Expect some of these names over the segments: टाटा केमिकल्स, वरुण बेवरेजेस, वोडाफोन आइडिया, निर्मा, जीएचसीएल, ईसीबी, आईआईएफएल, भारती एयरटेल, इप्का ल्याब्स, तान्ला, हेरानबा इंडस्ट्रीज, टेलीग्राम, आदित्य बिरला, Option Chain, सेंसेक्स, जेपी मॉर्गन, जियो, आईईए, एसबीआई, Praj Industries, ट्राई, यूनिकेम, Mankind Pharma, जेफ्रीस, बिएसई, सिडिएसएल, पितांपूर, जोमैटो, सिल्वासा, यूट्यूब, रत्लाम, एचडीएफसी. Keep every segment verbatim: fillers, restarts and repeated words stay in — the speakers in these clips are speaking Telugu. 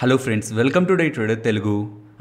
Hello friends, welcome to day trader Telugu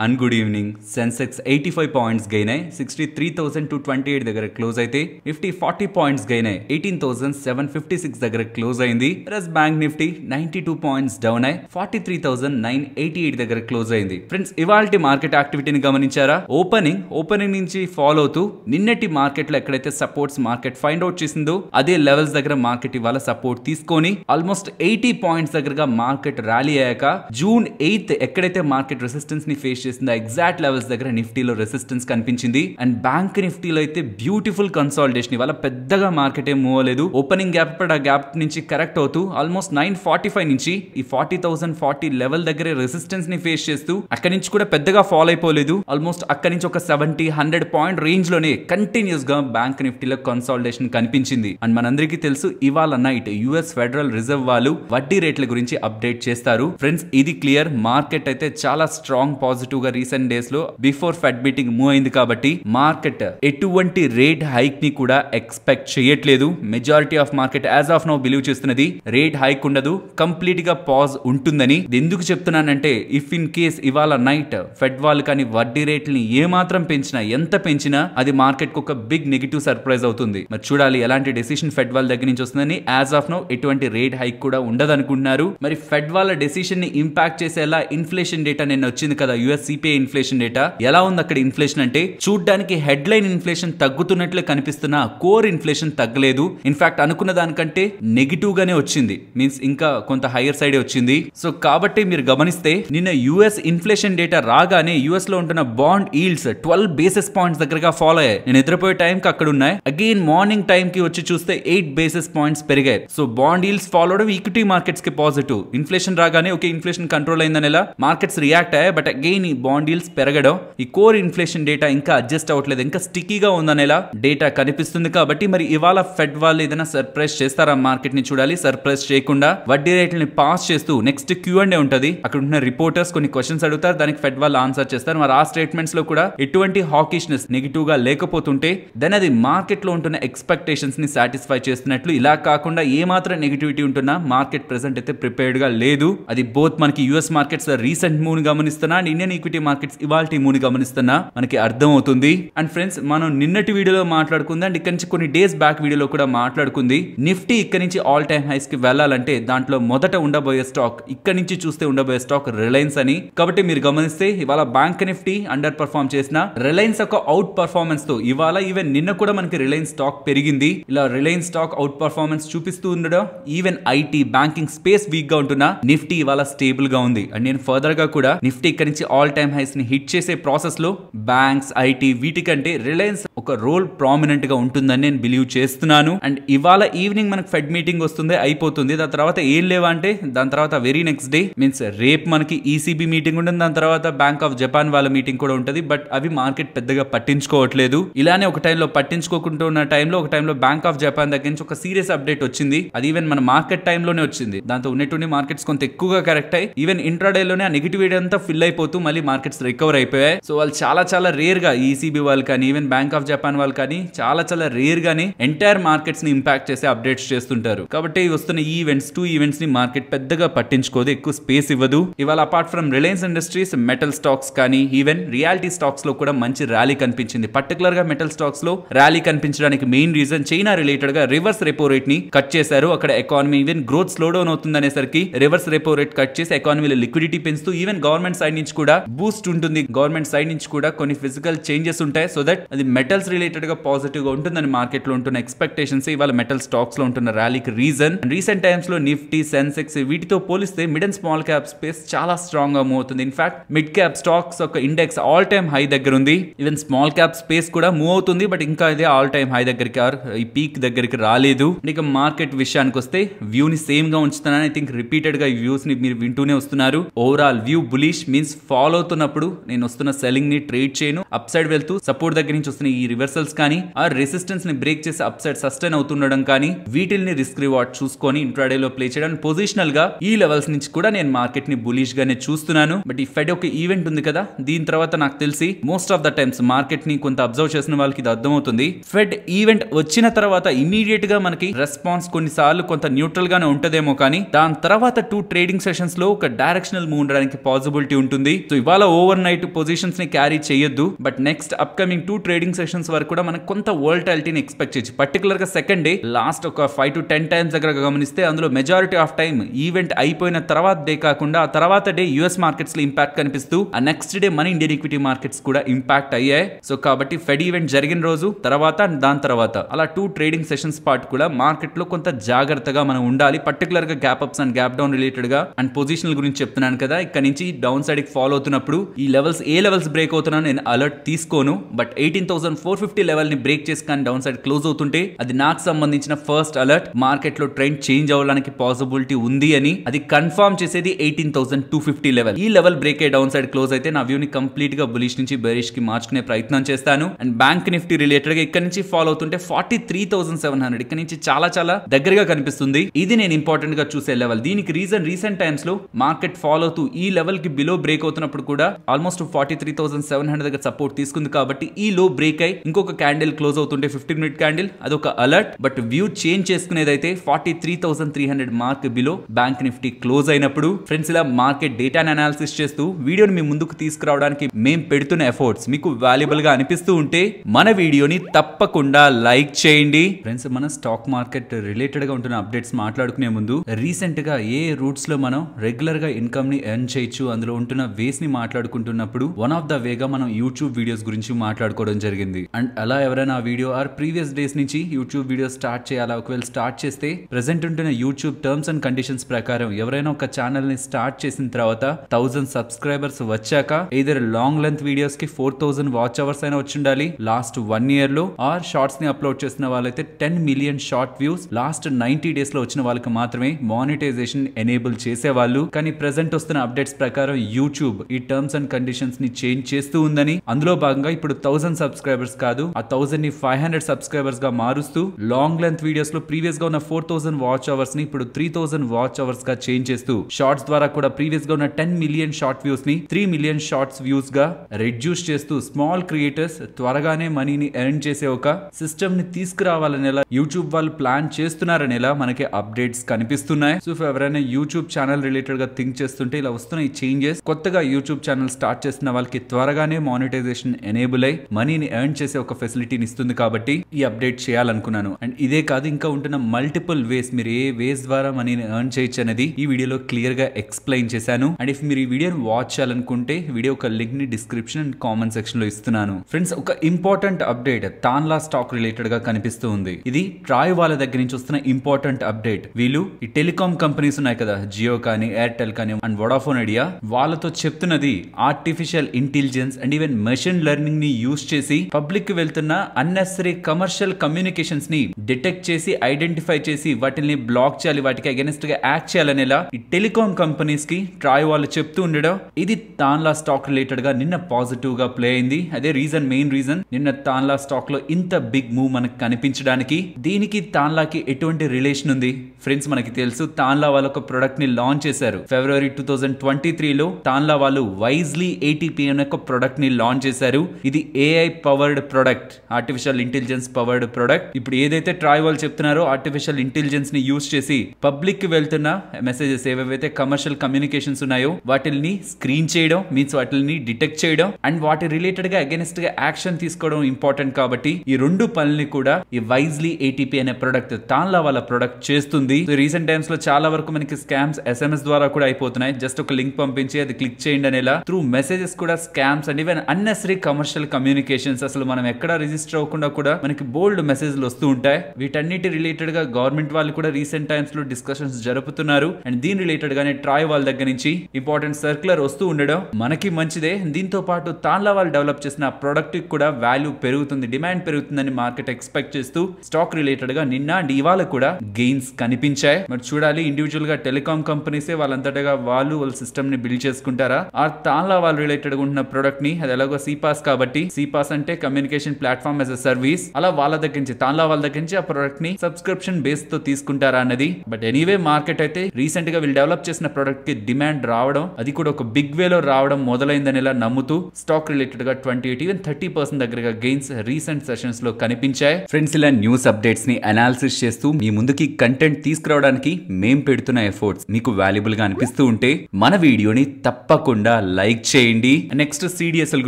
and good evening. सेंसेक्स पचासी పాయింట్స్ గెయిన్ అయ్యి sixty three thousand two twenty eight దగ్గర క్లోజ్ అయితే, నిఫ్టీ ఫార్టీ పాయింట్స్ గెయిన్ అయ్యి eighteen thousand seven fifty six దగ్గర క్లోజ్ అయింది। ప్లస్ బ్యాంక్ నిఫ్టీ తొంభై రెండు పాయింట్స్ డౌన్ అయ్యి forty three thousand nine eighty eight దగ్గర క్లోజ్ అయింది। ఫ్రెండ్స్, ఇవాల్టి మార్కెట్ యాక్టివిటీని గమనించారా? ఓపెనింగ్ ఓపెనింగ్ నుంచి ఫాలో అవుతూ నిన్నటి మార్కెట్ లో ఎక్కడైతే సపోర్ట్స్ మార్కెట్ ఫైండ్ అవుట్ చేసిందో అదే లెవెల్స్ దగ్గర మార్కెట్ ఇవాళ సపోర్ట్ తీసుకొని ఆల్మోస్ట్ ఎయిటీ పాయింట్స్ దగ్గరగా మార్కెట్ ర్యాలీ అయ్యాక జూన్ ఎయిత్ ఎక్కడైతే మార్కెట్ రెసిస్టెన్స్ ని ఫేస్ ఎగ్జాక్ట్ లెవెల్స్ దగ్గర నిఫ్టీలో రెసిస్టెన్స్ కనిపించింది। అండ్ బ్యాంక్ నిఫ్టీలో అయితే బ్యూటిఫుల్ కన్సాలిడేషన్, ఇవాళ పెద్దగా మార్కెట్ ఏం మూవ్ అవ్వలేదు। ఓపెనింగ్ గ్యాప్ ఆ గ్యాప్ నుంచి కరెక్ట్ అవుతూ ఆల్మోస్ట్ నైన్ ఫార్టీ ఫైవ్ నుంచి ఈ ఫార్టీ థౌసండ్ ఫార్టీ లెవెల్ దగ్గర రెసిస్టెన్స్ ని ఫేస్ చేస్తూ అక్కడి నుంచి కూడా పెద్దగా ఫాల్ అయిపోలేదు। ఆల్మోస్ట్ అక్కడి నుంచి ఒక సెవెంటీ హండ్రెడ్ పాయింట్ రేంజ్ లోనే కంటిన్యూస్ గా బ్యాంక్ నిఫ్టీలో కన్సాలిడేషన్ కనిపించింది। అండ్ మనందరికీ తెలుసు ఇవాళ నైట్ యుఎస్ ఫెడరల్ రిజర్వ్ వాళ్ళు వడ్డీ రేట్ల గురించి అప్డేట్ చేస్తారు। ఫ్రెండ్స్, ఇది క్లియర్ మార్కెట్ అయితే చాలా స్ట్రాంగ్ పాజిటివ్ గా రీసెంట్ డేస్ లో బిఫోర్ ఫెడ్ మీటింగ్ మూవ్ అయింది కాబట్టి మార్కెట్ ఎటువంటి రేట్ హైక్ ని కూడా ఎక్స్పెక్ట్ చేయట్లేదు। Majority of market as of now believe చేస్తున్నది రేట్ హైక్ ఉండదు, కంప్లీట్ గా పాజ్ ఉంటుందని। ఎందుకు చెప్తున్నానంటే ఇఫ్ ఇన్ కేస్ ఇవాళ నైట్ ఫెడ్ వాళ్ళు కానీ వడ్డీ రేట్లని ఏమాత్రం పెంచినా ఎంత పెంచినా అది మార్కెట్ కు ఒక బిగ్ నెగిటివ్ సర్ప్రైజ్ అవుతుంది। మరి చూడాలి ఎలాంటి డెసిషన్ ఫెడ్ వాళ్ళ దగ్గర నుంచి వస్తుందని। యాజ్ ఆఫ్ నౌ ఎటువంటి రేట్ హైక్ కూడా ఉండదు అనుకుంటున్నారు। మరి ఫెడ్ వాళ్ళ డెసిషన్ ని ఇంపాక్ట్ చేసేలా ఇన్ఫ్లేషన్ డేటా నిన్న వచ్చింది కదా, యుఎస్ సిపిఐ ఇన్ఫ్లేషన్ డేటా ఎలా ఉంది? అక్కడ ఇన్ఫ్లేషన్ అంటే చూడ్డానికి హెడ్ లైన్ ఇన్ఫ్లేషన్ తగ్గుతున్నట్లు కనిపిస్తున్నా కోర్ ఇన్ఫ్లేషన్ తగ్గలేదు, ఇన్ఫాక్ట్ అనుకున్న దానికంటే నెగిటివ్ గానే వచ్చింది, మీన్స్ ఇంకా కొంత హైయర్ సైడ్ వచ్చింది। సో కాబట్టి మీరు గమనిస్తే నిన్న యుఎస్ ఇన్ఫ్లేషన్ డేటా రాగానే యుఎస్ లో ఉంటున్న bond yields twelve basis points దగ్గరగా ఫాలో అయ్యాయి। నేను నిద్రపోయే టైం కి అక్కడ ఉన్నాయి, అగైన్ మార్నింగ్ టైం కి వచ్చి చూస్తే ఎయిట్ బేసిస్ పాయింట్స్ పెరిగాయి। సో బాండ్ ఈల్డ్స్ ఫాలో అవడం ఈక్విటీ మార్కెట్స్ కి పాజిటివ్, ఇన్ఫ్లేషన్ రాగానే ఓకే ఇన్ఫ్లేషన్ కంట్రోల్ అయిందని ఎలా మార్కెట్స్ రియాక్ట్ అయ్యాయి, బట్ అగైన్ బాండ్ ఈల్డ్స్ పెరగడం, ఈ కోర్ ఇన్ఫ్లేషన్ డేటా ఇంకా అడ్జస్ట్ అవ్వట్లేదు, ఇంకా స్టిక్కీగా ఉందనేలా డేటా కనిపిస్తుంది। కాబట్టి మరి ఇవాళ ఫెడ్ వాళ్ళు ఏదైనా సర్ప్రైజ్ చేస్తారా మార్కెట్ ని చూడాలి। సర్ప్రైజ్ చేయకుండా వడ్డీ రేట్లని పాస్ చేస్తూ నెక్స్ట్ క్యూ అండ్ ఏ ఉంటుంది, అక్కడ ఉన్న రిపోర్టర్స్ కొన్ని క్వశ్చన్స్ అడుగుతారు, దానికి ఫెడ్ వాళ్ళు ఆన్సర్ చేస్తారు। మరి ఆ స్టేట్మెంట్స్ లో కూడా ఎటువంటి హాకిష్నెస్ నెగిటివ్ గా లేకపోతుంటే దెన్ అది మార్కెట్ లో ఉంటున్న ఎక్స్పెక్టేషన్స్ ని సాటిస్ఫై చేస్తున్నట్లు। ఇలా కాకుండా ఏమాత్రం నెగిటివిటీ ఉంటున్నా మార్కెట్ ప్రెసెంట్ అయితే ప్రిపేర్డ్ గా లేదు। అది బోత్ మనకి యుఎస్ మార్కెట్స్ రీసెంట్ మూవ్ గమనిస్తున్నా, ఇండియన్ ఈక్విటీ మార్కెట్స్ ఇవాల్టి మూని గమనిస్తున్నా మనకి అర్థం అవుతుంది। అండ్ ఫ్రెండ్స్, మనం నిన్నటి వీడియోలో మాట్లాడుకుంది అండ్ ఇక్కడ నుంచి కొన్ని డేస్ బ్యాక్ వీడియోలో కూడా మాట్లాడుకుంది, నిఫ్టీ ఇక్కడ నుంచి ఆల్ టైమ్ హైస్ కి వెళ్ళాలంటే దాంట్లో మొదట ఉండబోయే స్టాక్ ఇక్కడ నుంచి చూస్తే ఉండబోయే స్టాక్ రిలయన్స్ అని। కాబట్టి మీరు గమనిస్తే ఇవాళ బ్యాంక్ నిఫ్టీ అండర్ పర్ఫార్మ్ చేసిన రిలయన్స్ ఒక అవుట్ పర్ఫార్మెన్స్ తో ఇవాళ ఈవెన్ నిన్న కూడా మనకి రిలయన్స్ స్టాక్ పెరిగింది। ఇలా రిలయన్స్ స్టాక్ అవుట్ పర్ఫార్మెన్స్ చూపిస్తూ ఉండడం even IT banking space weak గా ఉంటున్నా నిఫ్టీ ఇవాళ స్టేబుల్ గా ఉంది। అండ్ నేను ఫర్దర్ గా కూడా నిఫ్టీ ఇక్కడ నుంచి ఆల్ టైమ్ హైస్ ని హిట్ చేసే ప్రాసెస్ లో బ్యాంక్స్ ఐటీ వీటికంటే రిలయన్స్ ఒక రోల్ ప్రామినెంట్ గా ఉంటుందని నేను బిలీవ్ చేస్తున్నాను। అండ్ ఇవాళ ఈవినింగ్ మనకి ఫెడ్ మీటింగ్ వస్తుంది, అయిపోతుంది, దాని తర్వాత ఏం లేవా అంటే దాని తర్వాత వెరీ నెక్స్ట్ డే మీన్స్ రేపు మనకి ఈసీబీ మీటింగ్ ఉంటుంది, దాని తర్వాత బ్యాంక్ ఆఫ్ జపాన్ వాళ్ళ మీటింగ్ కూడా ఉంటుంది, బట్ అవి మార్కెట్ పెద్దగా పట్టించుకోవట్లేదు। ఇలానే ఒక టైంలో పట్టించుకోకుండా ఉన్న టైంలో ఒక టైంలో బ్యాంక్ ఆఫ్ జపాన్ దగ్గర నుంచి ఒక సీరియస్ అప్డేట్ వచ్చింది, అది ఈవెన్ మన మార్కెట్ టైంలోనే వచ్చింది, దాంతో ఉన్నటువంటి మార్కెట్స్ కొంత ఎక్కువగా కరెక్ట్ అయ్యి ఈవెన్ ఇంట్రాడేలోనే ఆ నెగిటివిటీ అంతా ఫిల్ అయిపోతూ మళ్ళీ మార్కెట్స్ రికవర్ అయిపోయాయి। సో వాళ్ళు చాలా చాలా రేర్ గా ఈసీబీ వాళ్ళు కానీ ఈవెన్ బ్యాంక్ ఆఫ్ జపాన్ వాళ్ళు కానీ చాలా చాలా రేర్ గానే ఎంటైర్ మార్కెట్స్ ని ఇంపాక్ట్ చేసే అప్డేట్స్ చేస్తుంటారు। కాబట్టి వస్తున్న ఈ ఈవెంట్స్ టూ ఈవెంట్స్ ని మార్కెట్ పెద్దగా పట్టించుకోదు, ఎక్కువ స్పేస్ ఇవ్వదు। ఇవాళ apart from Reliance industries metal stocks కానీ ఈవెన్ రియాలిటీ స్టాక్స్ లో కూడా మంచి ర్యాలీ కనిపించింది। పర్టికులర్ గా మెటల్ స్టాక్స్ లో ర్యాలీ కనిపించడానికి మెయిన్ రీజన్ చైనా రిలేటెడ్ గా రివర్స్ రెపో రేట్ ని కట్ చేశారు, అక్కడ economy even growth slow down అవుతుంది అనేసరికి రివర్స్ రెపో రేట్ కట్ చేసి ఎకానమీలో లిక్విడిటీ పెంచుతూ ఈవెన్ గవర్నమెంట్ సైడ్ నుంచి కూడా బూస్ట్ ఉంటుంది, గవర్నమెంట్ సైడ్ నుంచి కూడా కొన్ని ఫిజికల్ చేంజెస్ ఉంటాయి, సో దట్ అది మెటల్స్ రిలేటెడ్ గా పాజిటివ్ గా ఉంటుందని మార్కెట్ లో ఉంటున్న ఎక్స్పెక్టేషన్స్ ఇవాళ మెటల్ స్టాక్స్ లో ఉంటున్న ర్యాలీకి రీజన్। రీసెంట్ టైమ్స్ లో నిఫ్టీ సెన్సెక్స్ వీటితో పోలిస్తే mid and small cap space చాలా స్ట్రాంగ్ గా మూవ్ అవుతుంది, ఇన్ఫాక్ట్ మిడ్ క్యాప్ స్టాక్స్ ఒక ఇండెక్స్ ఆల్ టైమ్ హై దగ్గర ఉంది, ఈవెన్ స్మాల్ క్యాప్ స్పేస్ కూడా మూవ్ అవుతుంది, బట్ ఇంకా ఇది ఆల్ టైమ్ హై దగ్గరికి ఈ పీక్ దగ్గరికి రాలేదు। ఇక మార్కెట్ విషయానికి వస్తే వ్యూ ని సేమ్ గా ఉంచుతున్నాను, ఐ థింక్ రిపీటెడ్ గా ఈ వ్యూస్ ని మీరు వింటూనే వస్తున్నారు। Overall view bullish means follow అవుతున్నప్పుడు నేను వస్తున్న సెల్లింగ్ ని ట్రేడ్ చేయను, అప్ సైడ్ వెళ్తూ సపోర్ట్ దగ్గర నుంచి వస్తున్న ఈ रिवर्सल्स कानी और रेसिस्टेंस ने ब्रेक చేసి అప్సైడ్ సస్టైన్ అవుతుండడం కాని వీటిల్ని రిస్క్ రివార్డ్ చూసుకొని ఇంట్రాడే లో ప్లే చేయడం పొజిషనల్ గా ఈ లెవెల్స్ నుంచి కూడా నేను మార్కెట్ ని బులిష్ గానే చూస్తున్నాను. బట్ ఈ ఫెడ్ ఒక ఈవెంట్ ఉంది కదా, దీని తర్వాత నాకు తెలిసి most of the times market ని కొంత అబ్జర్వ్ చేసిన వాళ్ళకి ఇది అర్థమవుతుంది. ఫెడ్ ఈవెంట్ వచ్చిన తర్వాత ఇమీడియట్ గా మనకి రెస్పాన్స్ కొన్నిసార్లు కొంత న్యూట్రల్ గానే ఉంటదేమో కానీ దాని తర్వాత టూ ట్రేడింగ్ సెషన్స్ లో ఒక డైరెక్షనల్ మూవ్ ఉండడానికి పాసిబిలిటీ ఉంటుంది. సో ఇవాళ ఓవర్ నైట్ పొజిషన్స్ ని క్యారీ చేయొద్దు. But next upcoming two trading sessions వరకు కూడా మనకు కొంత వోల్టాలిటీని ఎక్స్పెక్ట్ చేయొచ్చు. పర్టికులర్ గా సెకండ్ డే లాస్ట్ ఒక ఫైవ్ టు టెన్ టైమ్స్ దగ్గర గమనిస్తే అందులో మెజారిటీ ఆఫ్ టైమ్ ఈవెంట్ అయిపోయిన తర్వాత డే కాకుండా ఆ తర్వాత డే యుఎస్ మార్కెట్స్ లో ఇంపాక్ట్ కనిపిస్తూ ఆ నెక్స్ట్ డే మన ఇండియన్ ఈక్విటీ మార్కెట్స్ కూడా ఇంపాక్ట్ అయ్యాయి. సో కాబట్టి ఫెడ్ ఈవెంట్ జరిగిన రోజు తర్వాత దాని తర్వాత అలా టూ ట్రేడింగ్ సెషన్స్ పాటు కూడా మార్కెట్ లో కొంత జాగ్రత్తగా మనం ఉండాలి. పర్టికులర్ గా gap ups and gap down related గా అండ్ పొజిషనల్ గురించి చెప్తున్నాను కదా, ఇక్కడ నుంచి డౌన్ సైడ్ కి ఫాలో అవుతున్నప్పుడు ఈ లెవెల్స్ ఏ లెవెల్స్ బ్రేక్ అవుతున్నా నేను అలర్ట్ తీసుకోను. But eighteen thousand four fifty level ని బ్రేక్ చేసుకుని డౌన్ సైడ్ క్లోజ్ అవుతుంటే అది నాకు సంబంధించిన ఫస్ట్ అలర్ట్, మార్కెట్ లో ట్రెండ్ చేంజ్ అవ్వడానికి పాసిబిలిటీ ఉంది అని. అది కన్ఫర్మ్ చేసేది eighteen thousand two fifty level. ఈ లెవెల్ బ్రేక్ అయ్యి డౌన్ సైడ్ క్లోజ్ అయితే నా వ్యూ ని కంప్లీట్ గా బులిష్ నుంచి బెరిష్ కి మార్చుకునే ప్రయత్నం చేస్తాను. అండ్ బ్యాంక్ నిఫ్టీ రిలేటెడ్ గా ఇక్కడ నుంచి ఫాలో అవుతుంటే forty three thousand seven hundred ఇక్కడ నుంచి చాలా చాలా దగ్గరగా కనిపిస్తుంది. ఇది నేను ఇంపార్టెంట్ గా చూసే లెవెల్. దీనికి రీజన్ రీసెంట్ టైమ్స్ లో మార్కెట్ ఫాలో అవుతూ ఈ లెవెల్ కి బిలో బ్రేక్ అవుతున్నప్పుడు కూడా almost forty three thousand seven hundred దగ్గర సపోర్ట్ తీసుకుంది కాబట్టి ఈ లో బ్రేక్ అయి ఇంకొక క్యాండిల్ క్లోజ్ అవుతుంటే ఫిఫ్టీన్ మినిట్ క్యాండిల్ అదొక అలర్ట్. బట్ వ్యూ చేంజ్ చేసుకునేది అయితే forty three thousand three hundred mark below bank Nifty close అయినప్పుడు. ఫ్రెండ్స్, ఇలా మార్కెట్ డేటాను అనాలిసిస్ చేస్తూ వీడియోని మీ ముందుకు తీసుకురావడానికి మేము పెడుతున్న ఎఫర్ట్స్ మీకు వాల్యుబుల్ గా అనిపిస్తూ ఉంటే మన వీడియోని తప్పకుండా లైక్ చేయండి. ఫ్రెండ్స్, మన స్టాక్ మార్కెట్ రిలేటెడ్ గా ఉంటున్న అప్డేట్స్ మాట్లాడుకునే ముందు రీసెంట్ గా ఏ రూట్స్ లో మనం రెగ్యులర్ గా ఇన్కమ్ ని ఎర్న్ చేయొచ్చు అందులో ఉంటున్న వేస్ ని మాట్లాడుకుంటున్నప్పుడు వన్ ఆఫ్ ద వేగా మనం యూట్యూబ్ వీడియోస్ గురించి మాట్లాడుకోవడం జరిగింది. అండ్ అలా ఎవరైనా వీడియో ఆర్ ప్రీవియస్ డేస్ నుంచి యూట్యూబ్ వీడియో స్టార్ట్ చేయాలా, ఒకవేళ స్టార్ట్ చేస్తే ప్రెసెంట్ ఉంటున్న యూట్యూబ్ టర్మ్స్ అండ్ కండిషన్స్ ప్రకారం ఎవరైనా ఒక ఛానల్ ని స్టార్ట్ చేసిన తర్వాత థౌసండ్ సబ్స్క్రైబర్స్ వచ్చాక ఏదైనా లాంగ్ లెంత్ వీడియోస్ కి ఫోర్ థౌసండ్ వాచ్ అవర్స్ అయినా వచ్చిండాలి లాస్ట్ వన్ ఇయర్ లో, ఆర్ షార్ట్స్ ని అప్లోడ్ చేసిన వాళ్ళైతే ten million short views last ninety days లో వచ్చిన వాళ్ళకి మాత్రమే మానిటైజేషన్ ఎనేబుల్ చేసేవాళ్ళు. కానీ ప్రెసెంట్ వస్తున్న అప్డేట్స్ ప్రకారం యూట్యూబ్ ఈ టర్మ్స్ అండ్ కండిషన్స్ ని చేంజ్ చేస్తూ ఉందని, అందులో భాగంగా ఇప్పుడు థౌసండ్ సబ్స్క్రైబర్స్ కాదు ఆ థౌసండ్ ని ఫైవ్ హండ్రెడ్ సబ్స్క్రైబర్స్ గా మారుస్తూ లాంగ్ లెంత్ వీడియోస్ లో ప్రీవియస్ గా ఉన్న ఫోర్ థౌసండ్ వాచ్ అవర్స్ ని ఇప్పుడు త్రీ థౌసండ్ వాచ్ అవర్స్ గా చేంజ్ చేస్తూ షార్ట్స్ ద్వారా కూడా ప్రీవియస్ గా ఉన్న టెన్ మిలియన్ షార్ట్ వ్యూస్ ని త్రీ మిలియన్ షార్ట్స్ వ్యూస్ గా రెడ్యూస్ చేస్తూ స్మాల్ క్రియేటర్స్ త్వరగానే మనీని ఎర్న్ చేసే ఒక సిస్టమ్ ని తీసుకురావాలనేలా యూట్యూబ్ వాళ్ళు ప్లాన్ చేస్తున్నారనేలా మనకి అప్డేట్స్ కనిపిస్తున్నాయి. సో ఎవరైనా యూట్యూబ్ ఛానల్ రిలేటెడ్ గా థింక్ చేస్తుంటే ఇలా వస్తున్న ఈ చేంజెస్ కొత్తగా యూట్యూబ్ ఛానల్ స్టార్ట్ చేసిన వాళ్ళకి త్వరగానే మానిటైజేషన్ ఎనేబుల్ అయ్యి మనీని ఎర్న్ చేసే ఒక ఫెసిలిటీని ఇస్తుంది కాబట్టి ఈ అప్డేట్ చేయాలనుకున్నాను. అండ్ ఇదే కాదు, ఇంకా ఉంటున్న మల్టిపుల్ వేస్ మీరు ఏ వేస్ ద్వారా మనీని ఎర్న్ చేయొచ్చు అనేది ఈ వీడియోలో క్లియర్ గా ఎక్స్ప్లెయిన్ చేశాను. అండ్ ఇఫ్ మీరు ఈ వీడియోని వాచ్ చేయాలనుకుంటే వీడియో ఒక లింక్ ని డిస్క్రిప్షన్ అండ్ కామెంట్ సెక్షన్ లో ఇస్తున్నాను. ఫ్రెండ్స్, ఒక important update Tanla stock related గా కనిపిస్తూ ఉంది. ఇది ట్రాయ్ వాళ్ళ దగ్గర నుంచి వస్తున్న ఇంపార్టెంట్ అప్డేట్. వీళ్ళు ఈ టెలికాం కంపెనీస్ ఉన్నాయి కదా, జియో కానీ ఎయిర్టెల్ కానీ అండ్ వొడాఫోన్ ఐడియా, వాళ్ళతో చెప్తున్నది artificial intelligence and even machine learning ని యూజ్ చేసి పబ్లిక్ కి వెళ్తున్న అన్నెసరీ కమర్షియల్ కమ్యూనికేషన్స్ ని డిటెక్ట్ చేసి ఐడెంటిఫై చేసి వాటిని బ్లాక్ చేయాలి, వాటికి అగెన్స్ట్ గా యాక్ట్ చేయాలనేలా ఈ టెలికాం కంపెనీస్ కి ట్రాయ్ వాళ్ళు చెప్తూ ఉండడం ఇది తాన్లా స్టాక్ రిలేటెడ్ గా నిన్న పాజిటివ్ గా ప్లే అయింది. అదే రీజన్ మెయిన్ రీజన్ నిన్న తాన్లా స్టాక్ లో ఇంత బిగ్ మూవ్ మనకు కనిపించడానికి. దీనికి తాన్లాకి ఎటువంటి రిలేషన్ ఉంది? ఫ్రెండ్స్, మనకి తెలుసు తాన్లా వాళ్ళ ఒక ప్రొడక్ట్ ని లాంచ్ చేశారు February two thousand twenty three లో. తాన్లా వాళ్ళు వైజ్లీ ఏటీపీ అనే ఒక ప్రొడక్ట్ ని లాంచ్ చేశారు. ఇది AI powered product, artificial intelligence powered product. ఇప్పుడు ఏదైతే ట్రాయ్ వాళ్ళు చెప్తున్నారో ఆర్టిఫిషియల్ ఇంటెలిజెన్స్ ని యూజ్ చేసి పబ్లిక్ కి వెళ్తున్న మెసేజెస్ ఏవైతే కమర్షియల్ కమ్యూనికేషన్స్ ఉన్నాయో వాటిని స్క్రీన్ చేయడం మీన్స్ వాటిని డిటెక్ట్ చేయడం అండ్ వాటి రిలేటెడ్ గా అగెన్స్ట్ గా యాక్షన్ తీసుకోవడం ఇంపార్టెంట్ కాబట్టి ఈ రెండు పనుల్ని కూడా ఈ వైజ్లీ ఏటీపీ అనే ప్రొడక్ట్ తాన్లా వాళ్ళ ప్రొడక్ట్ చేస్తుంది. రీసెంట్ టైమ్స్ లో చాలా వరకు మనకి స్కామ్స్ ఎస్ఎంఎస్ ద్వారా కూడా అయిపోతున్నాయి. జస్ట్ ఒక లింక్ పంపించి అది క్లిక్ చేయండి అనేలా త్రూ మెసేజెస్ కూడా scams and even unnecessary commercial communications అసలు మనం ఎక్కడ రిజిస్టర్ అవ్వకుండా కూడా మనకి బోల్డ్ మెసేజ్లు వస్తూ ఉంటాయి. వీటన్నిటి రిలేటెడ్ గా గవర్నమెంట్ వాళ్ళు కూడా రీసెంట్ టైమ్స్ లో డిస్కషన్స్ జరుపుతున్నారు. అండ్ దీని రిలేటెడ్ గానే ట్రాయ్ వాళ్ళ దగ్గర నుంచి ఇంపార్టెంట్ సర్క్యులర్ వస్తూ ఉండడం మనకి మంచిదే. దీంతో పాటు తాన్లా వాళ్ళు డెవలప్ చేసిన ప్రొడక్ట్ కూడా వాల్యూ పెరుగుతుంది, డిమాండ్ పెరుగుతుందని మార్కెట్ ఎక్స్పెక్ట్ చేస్తూ స్టాక్ రిలేటెడ్ గా నిన్న అండ్ ఇవాళ కూడా గెయిన్స్ కనిపించాయి. మరి చూడాలి ఇండివిజువల్ గా టెలికాం కంపెనీసే వాళ్ళంతటగా వాళ్ళు వాళ్ళ సిస్టమ్ ని బిల్డ్ చేసుకుంటారా, ఆ తాన్లా వాళ్ళు రిలేటెడ్ గా ఉన్న ప్రొడక్ట్ ని అది ఎలాగో సిపాస్ కాబట్టి సిపాస్ అంటే communication communication platform as a service అలా వాళ్ళ దగ్గర నుంచి తాన్లా వాళ్ళ దగ్గర నుంచి ఆ ప్రొడక్ట్ ని సబ్స్క్రిప్షన్ బేస్ తో తీసుకుంటారా అన్నది. బట్ ఎనీవే మార్కెట్ అయితే రీసెంట్ గా వీళ్ళు డెవలప్ చేసిన ప్రొడక్ట్ కి డిమాండ్ రావడం, అది కూడా ఒక బిగ్ వే లో రావడం మొదలైందని ఇలా నమ్ముతూ స్టాక్ రిలేటెడ్ గా twenty eight even thirty percent దగ్గరగా గెయిన్స్ రీసెంట్ సెషన్స్ లో కనిపించాయి. ఫ్రెండ్స్, ఇలా న్యూస్ అప్డేట్స్ ని అనాలిసిస్ చేస్తూ మీ ముందుకి కంటెంట్ తీసుకురావడానికి మేము పెడుతున్న ఎఫర్ట్స్ మీకు వాల్యుబుల్ గా అనిపిస్తూ ఉంటే మన వీడియోని తప్పకుండా లైక్ చేయండి. నెక్స్ట్ సిడిఎస్ఎల్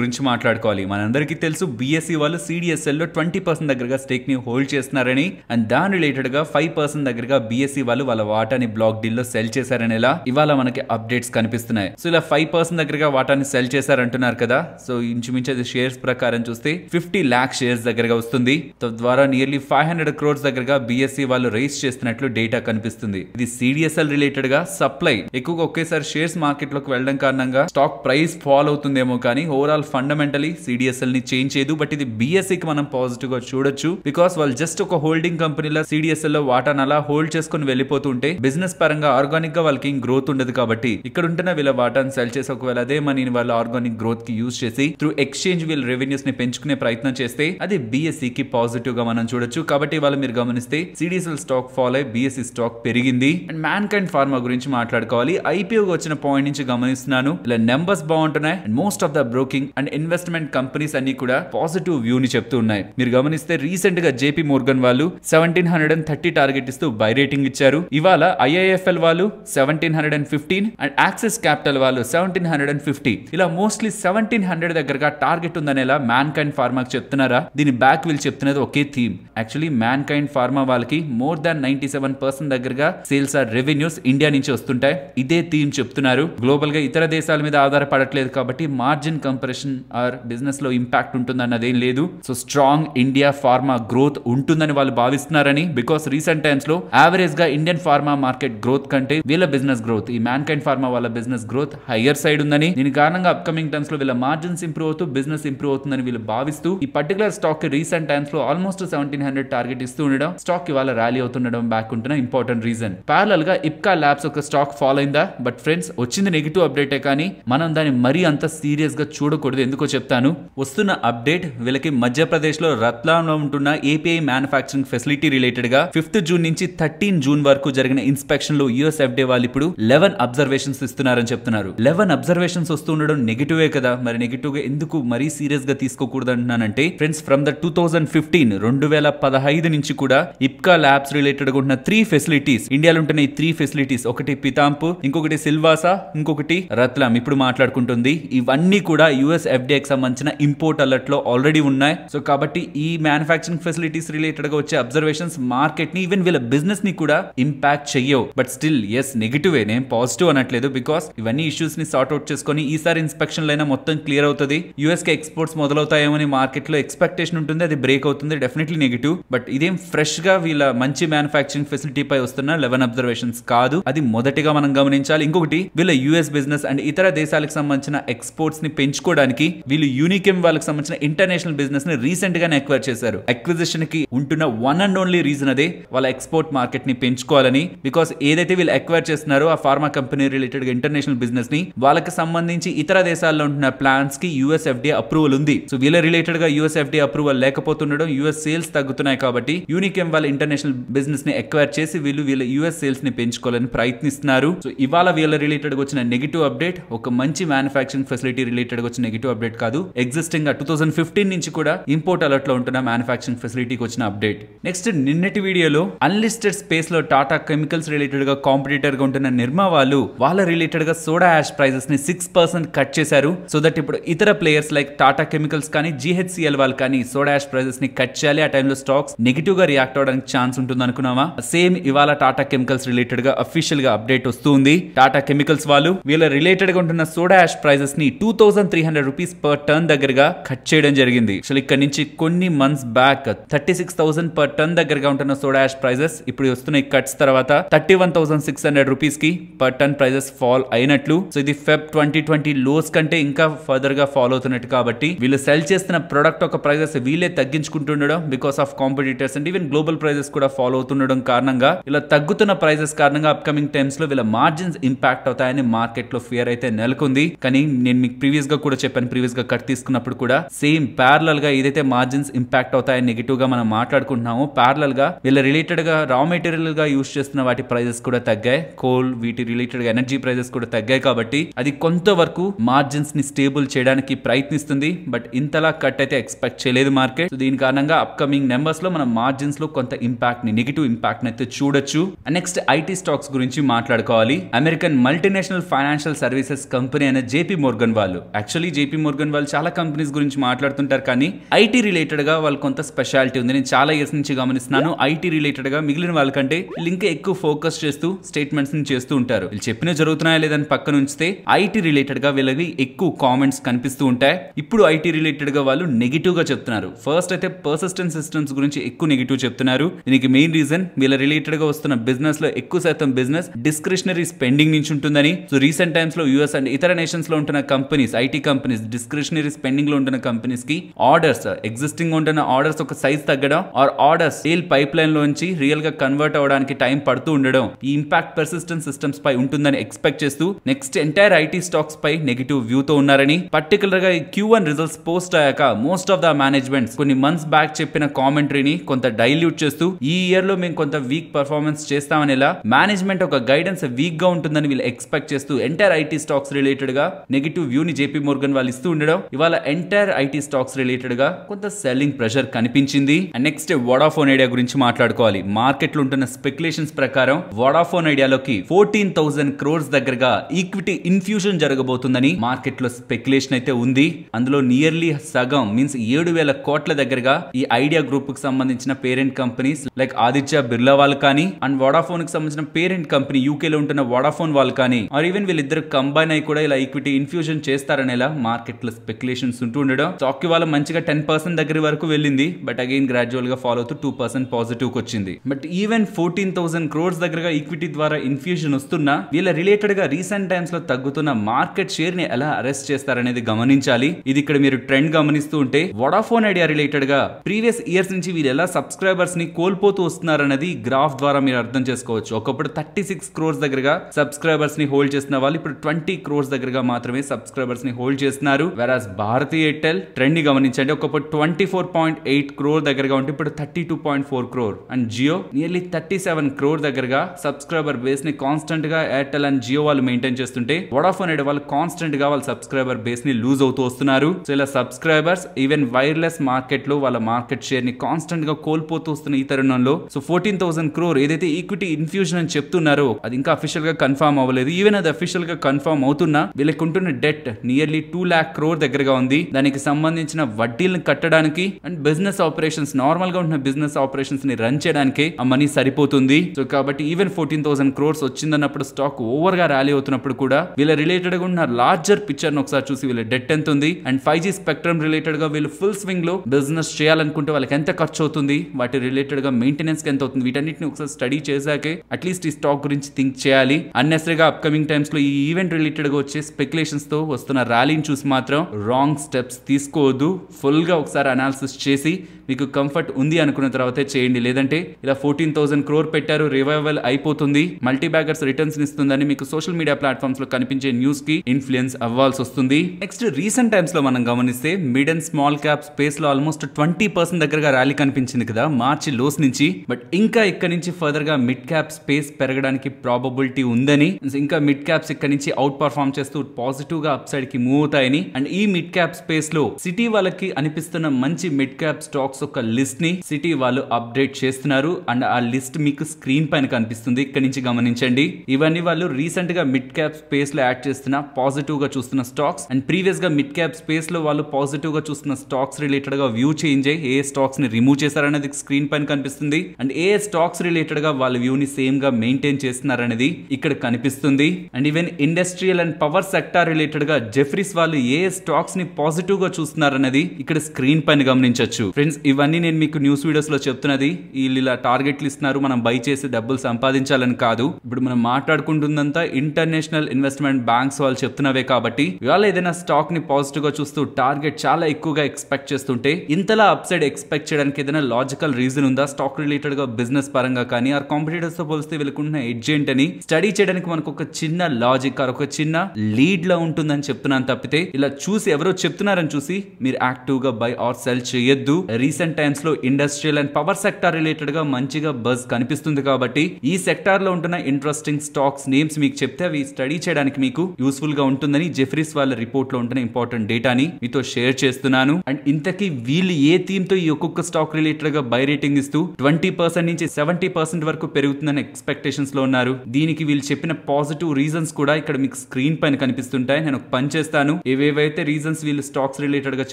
గురించి మాట్లాడుకోవాలి. మనందరికీ తెలుసు బిఎస్సి వాళ్ళు సిడిఎస్ఎల్ లో ట్వంటీ పర్సెంట్ దగ్గరగా స్టేక్ ని హోల్డ్ చేస్తున్నారని, అండ్ దాని రిలేటెడ్ గా ఫైవ్ పర్సెంట్ దగ్గరగా బిఎస్సి వాళ్ళు వాళ్ళ వాటాని బ్లాక్ డీల్ లో సెల్ చేశారని ఇలా ఇవాళ మనకి అప్డేట్స్ కనిపిస్తున్నాయి. సో ఇలా ఫైవ్ పర్సెంట్ దగ్గరగా వాటాన్ని సెల్ చేశారంటున్నారు కదా, సో ఇంచుమించు అది షేర్స్ ప్రకారం చూస్తే ఫిఫ్టీ లాక్ షేర్స్ దగ్గరగా వస్తుంది. తద్వారా నియర్లీ ఫైవ్ హండ్రెడ్ క్రోర్స్ దగ్గరగా బిఎస్సి వాళ్ళు రేస్ చేస్తున్నట్లు డేటా కనిపిస్తుంది. ఇది సిడిఎస్ఎల్ రిలేటెడ్ గా సప్లై ఎక్కువగా ఒకేసారి షేర్స్ మార్కెట్ లోకి వెళ్ళడం కారణంగా స్టాక్ ప్రైస్ ఫాల్ అవుతుందేమో, కానీ ఓవరాల్ ఫండమెంటలీ సిడిఎస్ఎల్ ని చేంజ్ చేయదు. బట్ ఇది బిఎస్సి కి మనం పాజిటివ్ గా చూడొచ్చు, బికాస్ వాళ్ళు జస్ట్ ఒక హోల్డింగ్ కంపెనీలో సిడిఎస్ఎల్ లో వాటాను అలా హోల్డ్ చేసుకుని వెళ్ళిపోతుంటే బిజినెస్ పరంగా ఆర్గానిక్ గా వాళ్ళకి గ్రోత్ ఉండదు. కాబట్టి ఇక్కడ ఉంటున్న వీళ్ళ వాటాను సెల్ చేసి ఒకవేళ అదే మనీ వాళ్ళ ఆర్గానిక్ గ్రోత్ కి యూజ్ చేసి త్రూ ఎక్స్చేంజ్ వీళ్ళ రెవెన్యూస్ ని పెంచుకునే ప్రయత్నం చేస్తే అది బిఎస్సి కి పాజిటివ్ గా మనం చూడొచ్చు. కాబట్టి వాళ్ళు మీరు గమనిస్తే సిడిఎస్ఎల్ స్టాక్ ఫాల్ అయ్యి బిఎస్సి స్టాక్ పెరిగింది. అండ్ మ్యాన్కైండ్ ఫార్మా గురించి మాట్లాడుకోవాలి. ఐపీఓ వచ్చిన పాయింట్ నుంచి గమనిస్తున్నాను ఇలా నెంబర్స్ బాగుంటున్నాయి. Most of the broking and investment companies అన్ని కూడా పాజిటివ్ వ్యూ ని చెప్తూ ఉన్నాయి. మీరు గమనిస్తే రీసెంట్ గా జేపీ మోర్గన్ వాళ్ళు seventeen hundred and thirty target ఇస్తూ బై రేటింగ్ ఇచ్చారు. ఇవాళ ఐఐఎఫ్ఎల్ వాళ్ళు seventeen hundred and fifteen and Axis Capital వాళ్ళు సెవెంటీన్ హండ్రెడ్ అండ్ ఫిఫ్టీ ఇలా మోస్ట్లీ సెవెంటీన్ హండ్రెడ్ దగ్గరగా టార్గెట్ ఉందనేలా మ్యాన్కైండ్ ఫార్మాకి చెప్తున్నారా? దీని బ్యాక్ వీళ్ళు చెప్తున్నది ఒకే థీమ్. యాక్చువల్లీ మ్యాన్కైండ్ ఫార్మా వాళ్ళకి more than ninety seven percent దగ్గరగా సేల్స్ ఆర్ రెవెన్యూస్ ఇండియా నుంచి వస్తుంటాయి. ఇదే థీమ్ చెప్తున్నారు. గ్లోబల్ గా ఇతర దేశాల మీద ఆధారపడట్లేదు కాబట్టి మార్జిన్ కంప్రెషన్ ఆర్ బిజినెస్ లో ఇంపాక్ట్ ఉంటుందన్నదేం లేదు. So strong India pharma growth ఉంటుందని వాళ్ళు భావిస్తున్నారని, బికాస్ రీసెంట్ టైమ్స్ లో యావరేజ్ గా ఇండియన్ ఫార్మా మార్కెట్ గ్రోత్ కంటే వీళ్ళ బిజినెస్ గ్రోత్, ఈ మ్యాన్కైండ్ ఫార్మా వాళ్ళ బిజినెస్ గ్రోత్ హయ్యర్ సైడ్ ఉందని, దీని కారణంగా అప్కమింగ్ టైమ్స్ లో వీళ్ళ మార్జిన్స్ ఇంప్రూవ్ అవుతూ బిజినెస్ ఇంప్రూవ్ అవుతుందని వీళ్ళు భావిస్తూ ఈ పర్టికులర్ స్టాక్ రీసెంట్ టైమ్స్ లో ఆల్మోస్ట్ సెవెంటీన్ హండ్రెడ్ టార్గెట్ ఇస్తూ ఉండడం, స్టాక్ ఇవాళ ర్యాలీ అవుతుండడం బ్యాక్ ఉంటున్న ఇంపార్టెంట్ రీజన్. ప్యారల్ గా ఇప్కా ల్యాబ్స్ ఒక స్టాక్ ఫాల్ అయిందా? బట్ ఫ్రెండ్స్, వచ్చింది నెగిటివ్ అప్డేటే, కానీ మనం దాన్ని మరీ అంత సీరియస్ గా చూడకూడదు. ఎందుకో చెప్తాను. వస్తున్న అప్డేట్ వీళ్ళకి మధ్యప్రదేశ్ లో రత్లాం లో ఉంటున్న ఏపీఐ మ్యానుఫాక్చరింగ్ ఫెసిలిటీ రిలేటెడ్ గా ఫిఫ్త్ జూన్ నుంచి థర్టీన్ జూన్ వరకు జరిగిన ఇన్స్పెక్షన్ లో యూఎస్ఎఫ్డీఏ వాళ్ళు ఇప్పుడు లెవెన్ అబ్జర్వేషన్స్ ఇస్తున్నారని చెప్తున్నారు. లెవెన్ అబ్జర్వేషన్స్ వస్తూ ఉండడం నెగిటివే కదా, మరి నెగిటివ్ గా ఎందుకు మరీ సీరియస్ గా తీసుకోకూడదు అంటున్నానంటే friends, from the two thousand fifteen రెండు వేల పదహైదు నుంచి కూడా ఇప్కా ల్యాబ్స్ రిలేటెడ్ గా ఉన్న త్రీ ఫెసిలిటీస్ ఇండియాలో ఉంటున్న ఈ త్రీ ఫెసిలిటీస్, ఒకటి పితాంపూర్, ఇంకొకటి సిల్వాసా, ఇంకొకటి రత్లాం ఇప్పుడు మాట్లాడుకుంటుంది, ఇవన్నీ కూడా యుఎస్ ఎఫ్డీఏ కి సంబంధించిన ఇంపోర్ట్ అలర్ట్ లో ఆల్రెడీ ఉన్నాయి. సో కాబట్టి ఈ మ్యానుఫాక్చరింగ్ ఫెసిలిటీస్ రిలేటెడ్ గా వచ్చే అబ్జర్వేషన్స్ మార్కెట్ ని ఈవెన్ వీళ్ళ బిజినెస్ ని కూడా ఇంపాక్ట్ చెయ్యవు. బట్ స్టిల్ ఎస్ నెగిటివ్, నేను పాజిటివ్ అనట్లేదు, బికాస్ ఇవన్నీ ఇష్యూస్ ని సార్ట్ అవుట్ చేసుకుని ఈసారి ఇన్స్పెక్షన్ లైనా మొత్తం క్లియర్ అవుతుంది. యుఎస్ కి ఎక్స్పోర్ట్స్ మొదలవుతాయేమని మార్కెట్ లో ఎక్స్పెక్టేషన్ ఉంటుంది, అది బ్రేక్ అవుతుంది, డెఫినెట్లీ నెగిటివ్. బట్ ఇదేం ఫ్రెష్ గా వీళ్ళ మంచి మ్యానుఫాక్చరింగ్ ఫెసిలిటీ పై వస్తున్న లెవెన్ అబ్జర్వేషన్స్ కాదు, అది మొదటిగా మనం గమనించాలి. ఇంకొకటి వీళ్ళ యుఎస్ బిజినెస్ అండ్ ఇతర దేశాలకు సంబంధించిన ఎక్స్పోర్ట్స్ ని పెంచుకోవడానికి వీళ్ళు యూనికెమ్ వాళ్ళకి సంబంధించిన ఇంటర్నేషనల్ బిజినెస్ ని రీసెంట్ గానే అక్వైర్ చేశారు. అక్విజిషన్ కి ఉంటున్న వన్ అండ్ ఓన్లీ రీజన్ అదే, వాళ్ళ ఎక్స్పోర్ట్ మార్కెట్ ని పెంచుకోవాలని, బికాస్ ఏదైతే వీళ్ళు అక్వైర్ చేస్తున్నారో ఆ ఫార్మా కంపెనీ రిలేటెడ్ గా ఇంటర్నేషనల్ బిజినెస్ ని వాళ్ళకి సంబంధించి ఇతర దేశాల్లో ఉంటున్న ప్లాన్స్ కి యూఎస్ఎఫ్డీఏ అప్రూవల్ ఉంది. సో వీళ్ళ రిలేటెడ్ గా యూఎస్ఎఫ్డీఏ అప్రూవల్ లేకపోతుండడం, యూఎస్ సేల్స్ తగ్గుతున్నాయి కాబట్టి యూనికెమ్ వాళ్ళ ఇంటర్నేషనల్ బిజినెస్ ని అక్వైర్ చేసి వీళ్ళు వీళ్ళ యూఎస్ సేల్స్ ని పెంచుకోవాలని ప్రయత్నిస్తున్నారు. సో ఇవాళ వీళ్ళ రిలేటెడ్ గా వచ్చిన నెగిటివ్ అప్డేట్ ఒక మంచి మ్యానుఫాక్చరింగ్ ఫెసిలిటీ రిలేటెడ్ గా వచ్చిన నెగిటివ్ అప్డేట్ కాదు, ఎగ్జిస్టింగ్ గా టూ థౌసండ్ ఫిఫ్టీన్ నుంచి కూడా ఇంపోర్ట్ అలర్ట్ లో ఉంటున్న మ్యానుఫాక్చరింగ్ ఫెసిలిటీకి వచ్చిన అప్డేట్. నెక్స్ట్, నిన్నటి వీడియోలో అన్లిస్టెడ్ స్పేస్ లో టాటా కెమికల్స్ రిలేటెడ్ గా కాంపిటేటర్ గా ఉంటున్న నిర్మా వాళ్ళు వాళ్ళ రిలేటెడ్ గా సోడా యాష్ ప్రైజెస్ ని సిక్స్ పర్సెంట్ కట్ చేశారు. సో దట్ ఇప్పుడు ఇతర ప్లేయర్స్ లైక్ టాటా కెమికల్స్ కానీ జిహెచ్సిఎల్ వాళ్ళు కానీ సోడా యాష్ ప్రైజెస్ ని కట్ చేయాలి. ఆ టైంలో స్టాక్స్ నెగిటివ్ గా రియాక్ట్ అవడానికి ఛాన్స్ ఉంటుంది అనుకున్నామా? సేమ్ ఇవాళ టాటా కెమికల్స్ రిలేటెడ్ గా అఫీషియల్ గా అప్డేట్ వస్తుంది. టాటా కెమికల్స్ వాళ్ళు వీళ్ళ రిలేటెడ్ గా ఉంటున్న సోడా యాష్ ప్రైజెస్ ని two thousand three hundred rupees per ton దగ్గరగా కట్ చేయడం జరిగింది. అసలు ఇక్కడ నుంచి కొన్ని months back thirty six thousand per ton దగ్గరగా ఉంటున్న సోడా యాష్ ప్రైజెస్ ఇప్పుడు వస్తున్న కట్స్ తర్వాత thirty one thousand six hundred rupees కి పర్ టన్ ప్రైజెస్ ఫాల్ అయినట్లు. సో ఇది ఫెబ్ ట్వంటీ ట్వంటీ లోస్ కంటే ఇంకా ఫర్దర్ గా ఫాల్ అవుతున్నట్టు, కాబట్టి వీళ్ళు సెల్ చేస్తున్న ప్రొడక్ట్ ఒక ప్రైజెస్ వీళ్ళే తగ్గించుకుంటుండడం because of competitors and even global prices కూడా ఫాలో అవుతుండడం కారణంగా ఇలా తగ్గుతున్న ప్రైజెస్ కారణంగా అప్కమింగ్ టైమ్స్ లో వీళ్ళ మార్జిన్స్ ఇంపాక్ట్ అవుతాయని మార్కెట్ లో ఫియర్ అయితే నెలకొంది. కానీ నేను మీకు ప్రీవియస్ గా కూడా చెప్పాను, ప్రీవియస్ గా కట్ తీసుకున్నప్పుడు కూడా సేమ్ पैरलल गा इदैते मार्जिन्स इंपैक्ट अवुतायि नेगेटिव गा మనం మాట్లాడుకుంటున్నాము పారలల్ గా వీళ్ళ రిలేటెడ్ గా రా మెటీరియల్ గా యూస్ చేస్తున్న వాటి ప్రైసెస్ కూడా తగ్గాయి కోల్ వీటి రిలేటెడ్ గా ఎనర్జీ ప్రైసెస్ కూడా తగ్గాయి కాబట్టి అది కొంతవరకు మార్జిన్స్ ని స్టేబుల్ చేయడానికి ప్రయత్నిస్తుంది బట్ ఇంతలా కట్ అయితే ఎక్స్పెక్ట్ చేయలేదు మార్కెట్ సో దీని కారణంగా అప్ కమింగ్ నంబర్స్ లో మనం మార్జిన్స్ లో కొంత ఇంపాక్ట్ ని నెగటివ్ ఇంపాక్ట్ ని అయితే చూడొచ్చు నెక్స్ట్ ఐటీ స్టాక్స్ గురించి మాట్లాడుకోవాలి American multinational financial services company అయిన జేపీ మోర్గన్ వాళ్ళు యాక్చువల్లీ జేపీ మోర్గన్ వాళ్ళు చాలా కంపెనీస్ గురించి మాట్లాడుతుంటారు కానీ ఐటీ రిలేటెడ్ గా వాళ్ళు కొంత స్పెషాలిటీ ఉంది నేను చాలా ఇయర్స్ నుంచి గమనిస్తున్నాను ఐటీ రిలేటెడ్ గా మిగిలిన వాళ్ళకంటే వీళ్ళు ఇంకా ఎక్కువ ఫోకస్ చేస్తూ స్టేట్మెంట్స్ ని చేస్తూ ఉంటారు వీళ్ళు చెప్పినా జరుగుతున్నాయా లేదని పక్కన ఉంచితే ఐటీ రిలేటెడ్ గా వీళ్ళకి ఎక్కువ కామెంట్స్ కనిపిస్తూ ఉంటాయి ఇప్పుడు ఐటీ రిలేటెడ్ గా వాళ్ళు నెగిటివ్ గా చెప్తున్నారు ఫస్ట్ అయితే పర్సిస్టెంట్ సిస్టమ్స్ గురించి ఎక్కువ నెగిటివ్ చెప్తున్నారు దీనికి మెయిన్ రీజన్ వీళ్ళ రిలేటెడ్ గా వస్తున్న బిజినెస్ లో ఎక్కువ శాతం బిజినెస్ డిస్క్రిషనరీ స్పెండింగ్ నుంచి ఉంటుందని సో రీసెంట్ టైమ్స్ లో యూఎస్ అండ్ ఇతర నేషన్స్ లో ఉంటున్న companies IT companies discretionary spending లో ఉంటున్న కంపెనీస్ కి ఆర్డర్స్ ఎగ్జిస్టింగ్ ఉంటున్న ఆర్డర్స్ ఒక సైజ్ తగ్గడం or orders sale pipeline లోంచి రియల్ గా కన్వర్ట్ అవడానికి టైం పడుతూ ఉండడం ఈ ఇంపాక్ట్ పర్సిస్టెంట్ సిస్టమ్స్ పై ఉంటుందని ఎక్స్పెక్ట్ చేస్తూ నెక్స్ట్ ఎంటైర్ ఐటీ స్టాక్స్ పై నెగిటివ్ వ్యూ తో ఉన్నారని పర్టికులర్ గా క్యూ వన్ రిజల్ట్స్ పోస్ట్ అయ్యాక మోస్ట్ ఆఫ్ ద మేనేజ్మెంట్స్ కొన్ని మంత్స్ బ్యాక్ చెప్పిన కామెంటరీని కొంత డైల్యూట్ చేస్తూ ఈ ఇయర్ లో మేము కొంత వీక్ పర్ఫార్మెన్స్ చేస్తామని ఇలా మేనేజ్మెంట్ ఒక గైడెన్స్ వీక్ గా ఉంటుందని వీళ్ళు ఎక్స్పెక్ట్ చేస్తూ ఎంటైర్ ఐటీ స్టాక్స్ రిలేటెడ్ గా నెగిటివ్ వ్యూ ని జేపీ మోర్గన్ వాళ్ళు ఇస్తూ ఉండడం ఇవాళ ఎంటైర్ ఐటీ స్టాక్స్ రిలేటెడ్ గా కొంత సెల్లింగ్ ప్రెషర్ కనిపించింది అండ్ నెక్స్ట్ వోడాఫోన్ ఐడియా గురించి మాట్లాడుకోవాలి మార్కెట్ లో ఉంటున్న స్పెక్యులేషన్స్ ప్రకారం వోడాఫోన్ ఐడియాలోకి ఫోర్టీన్ థౌసండ్ క్రోర్స్ దగ్గరగా ఈక్విటీ ఇన్ఫ్యూషన్ జరగబోతుందని మార్కెట్ లో స్పెక్యులేషన్ అయితే ఉంది అందులో నియర్లీ సగం మీన్స్ ఏడు వేల కోట్ల దగ్గరగా ఈ ఐడియా గ్రూప్ కు సంబంధించిన parent companies like Aditya Birla వాళ్ళు కానీ అండ్ వోడాఫోన్ కు సంబంధించిన పేరెంట్ కంపెనీ యూకే లో ఉంటున్న వోడాఫోన్ వాళ్ళు కానీ ఆర్ ఈవెన్ వీళ్ళిద్దరు కంబైన్ అయి కూడా ఇలా ఈక్విటీ ఇన్ఫ్యూజన్ చేస్తారనేలా మార్కెట్ లో స్పెక్యులేషన్స్ ఉంటూ ఉండడం స్టాక్ ఇవాళ మంచిగా టెన్ పర్సెంట్ దగ్గర వరకు వెళ్ళింది బట్ అగైన్ గ్రాడ్యువల్ గా ఫాలో అవుతూ టూ పర్సెంట్ పాజిటివ్ వచ్చింది but even fourteen thousand crores దగ్గరగా ఈక్విటీ ద్వారా ఇన్ఫ్యూజన్ వస్తున్నా వీళ్ళ రిలేటెడ్ గా రీసెంట్ టైమ్స్ లో తగ్గుతున్న మార్కెట్ షేర్ ని ఎలా అరెస్ట్ చేస్తారనేది గమనించాలి ఇది ఇక్కడ మీరు ట్రెండ్ గమనిస్తూ ఉంటే వోడాఫోన్ ఐడియా రిలేటెడ్ గా ప్రీవియస్ ఇయర్స్ నుంచి వీళ్ళు ఎలా సబ్స్క్రైబర్స్ ని కోల్పోతూ వస్తున్నారనేది గ్రాఫ్ ద్వారా మీరు అర్థం చేసుకోవచ్చు ఒకప్పుడు థర్టీ సిక్స్ క్రోర్స్ దగ్గరగా సబ్స్క్రైబర్స్ ని హోల్డ్ చేస్తున్న వాళ్ళు ఇప్పుడు ట్వంటీ క్రోర్స్ దగ్గరగా మాత్రమే సబ్స్క్రైబర్స్ ని హోల్డ్ చేస్తున్నారు వెరాస్ భారతీ ఎయిర్టెల్ ట్రెండ్ ని గమనించండి ఒకప్పుడు twenty four point eight crore దగ్గరగా ఉంటే ఇప్పుడు thirty two point four crore and Jio nearly thirty seven crore దగ్గరగా సబ్స్క్రైబర్ బేస్ ని కాన్స్టెంట్ గా ఎయిర్టెల్ అండ్ జియో వాళ్ళు మెయింటైన్ చేస్తుంటే వోడాఫోన్ ఐడియా వాళ్ళు కాన్స్టెంట్ గా వాళ్ళ సబ్స్క్రైబర్ బేస్ ని లూజ్ అవుతూ వస్తున్నారు సో ఇలా సబ్స్క్రైబర్స్ ఈవెన్ వైర్లెస్ మార్కెట్ లో వాళ్ళ మార్కెట్ షేర్ ని కాన్స్టెంట్ గా కోల్పోతూ వస్తున్న ఈ తరుణంలో సో ఫోర్టీన్ థౌసండ్ క్రోర్ ఏదైతే ఈక్విటీ ఇన్ఫ్యూజన్ అని చెప్తున్నారో అది ఇంకా అఫీషియల్ గా కన్ఫర్మ్ అవ్వలేదు ఈవెన్ అది అఫీషియల్ గా కన్ఫర్మ్ అవుతున్నా వీళ్ళకి ఉంటున్న debt nearly two lakh crore దగ్గరగా ఉంది దానికి సంబంధించిన వడ్డీలను కట్టడానికి అండ్ బిజినెస్ ఆపరేషన్స్ నార్మల్ గా ఉంటున్న బిజినెస్ ఆపరేషన్స్ ని రన్ చేయడానికి ఆ మనీ సరిపోతుంది సో కాబట్టి ఈవెన్ ఫోర్టీన్ థౌసండ్ క్రోర్స్ వచ్చిందన్నప్పుడు స్టాక్ ఓవర్ గా ర్యాలీ అవుతున్నప్పుడు కూడా వీళ్ళ రిలేటెడ్ గా ఉన్న లార్జర్ పిక్చర్ ని ఒకసారి చూసి వీళ్ళ డెట్ ఎంత ఉంది and five G spectrum related గా వీళ్ళు ఫుల్ స్వింగ్ లో బిజినెస్ చేయాలనుకుంటే వాళ్ళకి ఎంత ఖర్చు అవుతుంది వాటి రిలేటెడ్ గా మెయింటెనెన్స్ ఎంత అవుతుంది వీటన్నిటిని ఒకసారి స్టడీ చేశాకే అట్లీస్ట్ ఈ స్టాక్ గురించి థింక్ చేయాలి అన్నెసరీగా అప్కమింగ్ టైమ్స్ లో ఈ ఈవెంట్ రిలేటెడ్ గా వచ్చే స్పెక్యులేషన్స్ తో వస్తున్న ర్యాలీని చూసి మాత్రం రాంగ్ స్టెప్స్ తీసుకోవద్దు ఫుల్ గా ఒకసారి అనాలిసిస్ చేసి మీకు కంఫర్ట్ ఉంది అనుకున్న తర్వాతే చేయండి లేదంటే ఇలా ఫోర్టీన్ థౌసండ్ క్రోర్ పెట్టారు రివైవల్ అయిపోతుంది మల్టీ బ్యాగర్స్ రిటర్న్స్ ఇస్తుందని మీకు సోషల్ మీడియా ప్లాట్ఫామ్స్ లో కనిపించే న్యూస్ కి ఇన్ఫ్లుయెన్స్ అవ్వాల్సి వస్తుంది నెక్స్ట్ రీసెంట్ టైమ్స్ లో మనం గమనిస్తే mid and small cap space లో ఆల్మోస్ట్ ట్వంటీ పర్సెంట్ దగ్గరగా ర్యాలీ కనిపించింది కదా మార్చి లోస్ నుంచి బట్ ఇంకా ఇక్కడ నుంచి ఫర్దర్ గా మిడ్ క్యాప్ స్పేస్ పెరగడానికి ప్రాబబిలిటీ ఉందని ఇంకా మిడ్ క్యాప్స్ ఇక్కడ నుంచి అవుట్ పర్ఫార్మ్ చేస్తూ పాజిటివ్ గా అప్ సైడ్ కి మూవ్ అవుతాయని అండ్ ఈ మిడ్ క్యాప్ స్పేస్ లో సిటీ వాళ్ళకి అనిపిస్తున్న మంచి మిడ్ క్యాప్ స్టాక్స్ ఒక లిస్ట్ ని సిటీ వాళ్ళు అప్డేట్ చేస్తున్నారు అండ్ ఆ లిస్ట్ మీకు స్క్రీన్ పైన కనిపిస్తుంది ఇక్కడ నుంచి గమనించండి ఇవన్నీ వాళ్ళు రీసెంట్ గా మిడ్ క్యాప్ స్పేస్ లో యాడ్ చేస్తున్న పాజిటివ్ గా చూస్తున్న స్టాక్స్ అండ్ ప్రీవియస్ గా మిడ్ క్యాప్ స్పేస్ లో వాళ్ళు పాజిటివ్ గా చూస్తున్న స్టాక్స్ రిలేటెడ్ గా వ్యూ చేంజ్ అయ్యి ఏ స్టాక్స్ ని రిమూవ్ చేశారనేది స్క్రీన్ పైన కనిపిస్తుంది అండ్ ఏ స్టాక్స్ రిలేటెడ్ గా వాళ్ళ వ్యూ ని సేమ్ గా మెయింటైన్ చేస్తున్నారనేది ఇక్కడ కనిపిస్తుంది and even industrial and power sector related గా జెఫ్రీస్ వాళ్ళు ఏ స్టాక్స్ ని పాజిటివ్ గా చూస్తున్నారనేది ఇక్కడ స్క్రీన్ పైన గమనించవచ్చు ఫ్రెండ్స్ ఇవన్నీ నేను మీకు న్యూస్ వీడియోస్ లో చెప్తున్నది వీళ్ళు ఇలా టార్గెట్లు ఇస్తున్నారు మనం బై చేసి డబ్బులు సంపాదించాలని కాదు ఇప్పుడు మనం మాట్లాడుకుంటుందంతా ఇంటర్నేషనల్ ఇన్వెస్ట్మెంట్ బ్యాంక్స్ వాళ్ళు చెప్తున్నవే కాబట్టి ఇవాళ ఏదైనా స్టాక్ ని పాజిటివ్ గా చూస్తూ టార్గెట్ చాలా ఎక్కువగా ఎక్స్పెక్ట్ చేస్తుంటే ఇంతలా అప్ సైడ్ ఎక్స్పెక్ట్ చేయడానికి ఏదైనా లాజికల్ రీజన్ ఉందా స్టాక్ రిలేటెడ్ గా బిజినెస్ పరంగా కానీ ఆ కాంపిటీటర్స్ తో పోలిస్తే వీళ్ళకుంటున్న ఎడ్జ్ ఏంటని స్టడీ చేయడానికి మనకు ఒక చిన్న లాజిక్ ఒక చిన్న లీడ్ లా ఉంటుందని చెప్తున్నాను తప్పితే ఇలా చూసి ఎవరో చెప్తున్నారని చూసి మీ మీరు యాక్టివ్ గా బై ఆర్ సెల్ చేయొద్దు. రీసెంట్ టైమ్స్ లో industrial and power sector related గా మంచిగా బజ్ కనిపిస్తుంది కాబట్టి ఈ సెక్టార్ లో ఉంటున్న ఇంట్రెస్టింగ్ స్టాక్స్ నేమ్స్ మీకు చెప్తే అవి స్టడీ చేయడానికి మీకు యూస్ఫుల్ గా ఉంటుందని జెఫ్రీస్ వాళ్ళ రిపోర్ట్ లో ఉంటున్న ఇంపార్టెంట్ డేటాని మీతో షేర్ చేస్తున్నాను. అండ్ ఇంతకీ వీళ్ళు ఏ థీమ్ తో ఈ ఒక్కొక్క స్టాక్ రిలేటెడ్ గా బై రేటింగ్ ఇస్తూ ట్వంటీ పర్సెంట్ నుంచి సెవెంటీ పర్సెంట్ వరకు పెరుగుతుందని ఎక్స్పెక్టేషన్స్ లో ఉన్నారు. దీనికి వీళ్ళు చెప్పిన పాజిటివ్ రీజన్స్ కూడా ఇక్కడ మీకు స్క్రీన్ పైన కనిపిస్తుంటాయి. నేను ఒక పని చేస్తాను, ఏవేవైతే రీజన్స్ వీళ్ళు స్టాక్స్ రిలేటెడ్ గా